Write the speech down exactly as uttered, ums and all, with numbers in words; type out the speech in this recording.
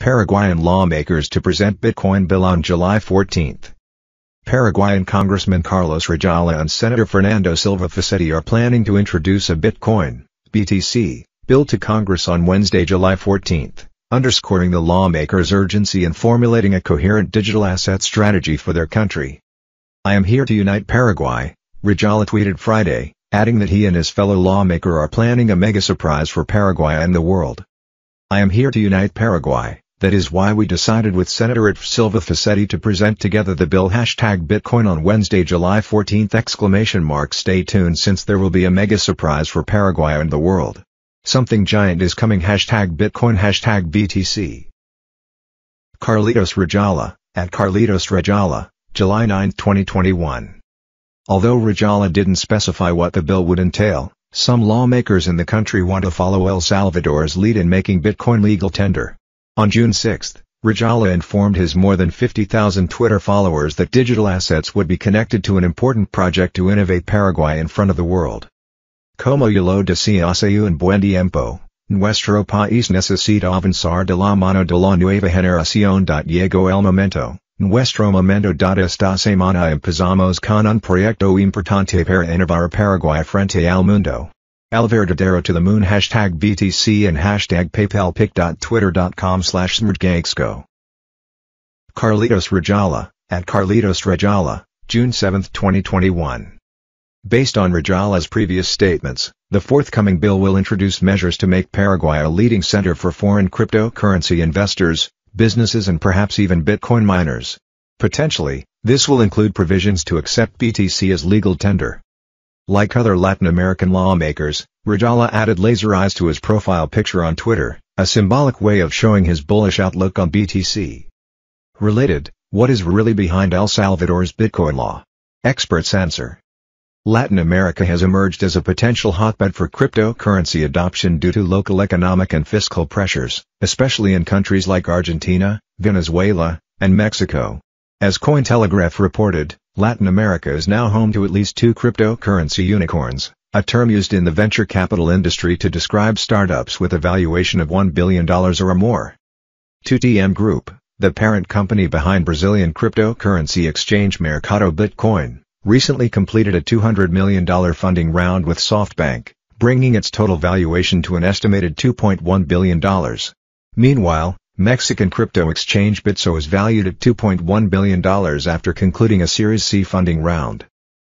Paraguayan lawmakers to present Bitcoin bill on July fourteenth. Paraguayan Congressman Carlitos Rejala and Senator Fernando Silva Facetti are planning to introduce a Bitcoin (B T C) bill to Congress on Wednesday, July fourteenth, underscoring the lawmakers' urgency in formulating a coherent digital asset strategy for their country. "I am here to unite Paraguay," Rejala tweeted Friday, adding that he and his fellow lawmaker are planning a mega surprise for Paraguay and the world. "I am here to unite Paraguay. That is why we decided with Senator Silva Facetti to present together the bill hashtag Bitcoin on Wednesday, July fourteenth exclamation mark. Stay tuned, since there will be a mega surprise for Paraguay and the world. Something giant is coming hashtag Bitcoin hashtag B T C. Carlitos Rejala, at Carlitos Rejala, July ninth twenty twenty-one. Although Rejala didn't specify what the bill would entail, some lawmakers in the country want to follow El Salvador's lead in making Bitcoin legal tender. On June sixth, Rejala informed his more than fifty thousand Twitter followers that digital assets would be connected to an important project to innovate Paraguay in front of the world. "Como yo lo decía hace un buen tiempo, nuestro país necesita avanzar de la mano de la nueva generación. Llegó el momento, nuestro momento. Esta semana empezamos con un proyecto importante para innovar Paraguay frente al mundo. El verdadero to the moon hashtag B T C and hashtag PayPal pic dot twitter dot com slash smartgagexco. Carlitos Rejala, at Carlitos Rejala, June seventh twenty twenty-one. Based on Rejala's previous statements, the forthcoming bill will introduce measures to make Paraguay a leading center for foreign cryptocurrency investors, businesses and perhaps even Bitcoin miners. Potentially, this will include provisions to accept B T C as legal tender. Like other Latin American lawmakers, Rejala added laser eyes to his profile picture on Twitter, a symbolic way of showing his bullish outlook on B T C. Related, what is really behind El Salvador's Bitcoin law? Experts answer. Latin America has emerged as a potential hotbed for cryptocurrency adoption due to local economic and fiscal pressures, especially in countries like Argentina, Venezuela, and Mexico. As Cointelegraph reported, Latin America is now home to at least two cryptocurrency unicorns, a term used in the venture capital industry to describe startups with a valuation of one billion dollars or more. two T M Group, the parent company behind Brazilian cryptocurrency exchange Mercado Bitcoin, recently completed a two hundred million dollars funding round with SoftBank, bringing its total valuation to an estimated two point one billion dollars. Meanwhile, Mexican crypto exchange Bitso is valued at two point one billion dollars after concluding a Series C funding round.